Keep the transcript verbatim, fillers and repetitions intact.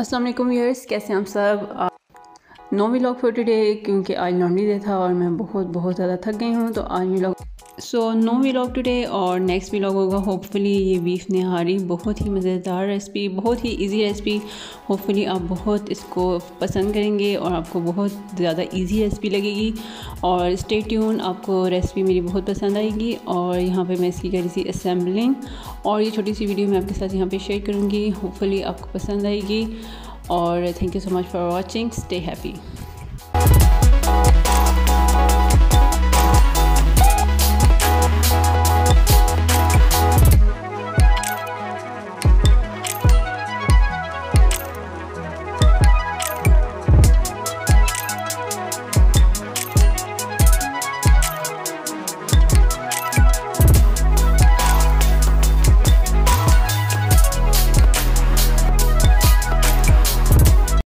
अस्सलाम वालेकुम व्यूअर्स, कैसे हम सब। नो व्लॉग फॉर टुडे क्योंकि आज लॉन्ड्री डे था और मैं बहुत बहुत ज़्यादा थक गई हूँ, तो आज vlog so no vlog today और नेक्स्ट व्लॉग होगा होपफुली ये बीफ निहारी। बहुत ही मज़ेदार रेसिपी, बहुत ही इजी रेसिपी, होपफुली आप बहुत इसको पसंद करेंगे और आपको बहुत ज़्यादा इजी रेसिपी लगेगी। और स्टे ट्यून, आपको रेसिपी मेरी बहुत पसंद आएगी। और यहाँ पे मैं इसकी करी सी असेंबलिंग और ये छोटी सी वीडियो मैं आपके साथ यहाँ पे शेयर करूँगी, होपफुली आपको पसंद आएगी। और thank you so much for watching, stay happy.